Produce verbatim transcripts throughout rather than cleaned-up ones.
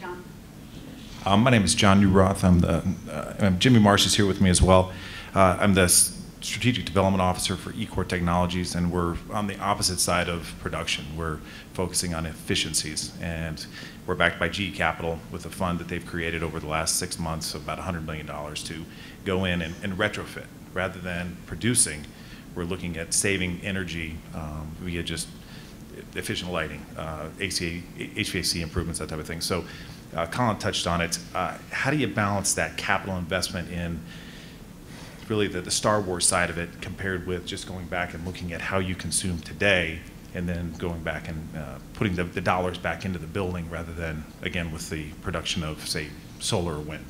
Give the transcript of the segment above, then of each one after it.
John. Um, my name is John Newroth. I'm the, uh, I'm Jimmy Marsh is here with me as well. Uh, I'm the Strategic Development Officer for E-Corp Technologies, and we're on the opposite side of production. We're focusing on efficiencies, and we're backed by G E Capital with a fund that they've created over the last six months of about one hundred million dollars to go in and, and retrofit. Rather than producing, we're looking at saving energy um, via just efficient lighting, uh, H V A C improvements, that type of thing. So uh, Colin touched on it. Uh, how do you balance that capital investment in really the, the Star Wars side of it compared with just going back and looking at how you consume today and then going back and uh, putting the, the dollars back into the building rather than, again, with the production of, say, solar or wind?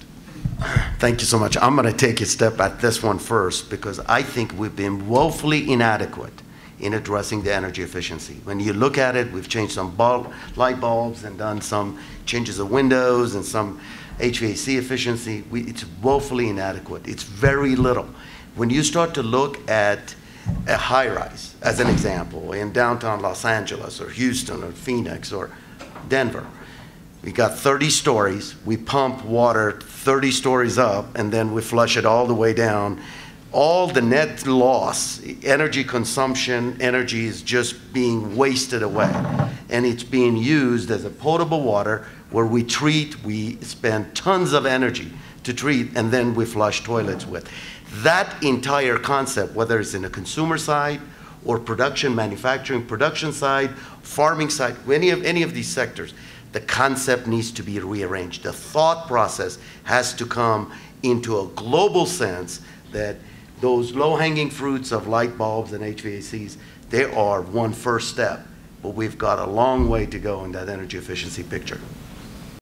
Thank you so much. I'm going to take a step at this one first because I think we've been woefully inadequate in addressing the energy efficiency. When you look at it, we've changed some bulb, light bulbs and done some changes of windows and some H V A C efficiency. We, it's woefully inadequate. It's very little. When you start to look at a high-rise, as an example, in downtown Los Angeles or Houston or Phoenix or Denver, we got thirty stories. We pump water thirty stories up, and then we flush it all the way down. All the net loss, energy consumption, energy is just being wasted away. And it's being used as a potable water where we treat, we spend tons of energy to treat, and then we flush toilets with. That entire concept, whether it's in the consumer side or production, manufacturing, production side, farming side, any of, any of these sectors, the concept needs to be rearranged. The thought process has to come into a global sense that those low-hanging fruits of light bulbs and H V A Cs, they are one first step, but we've got a long way to go in that energy efficiency picture.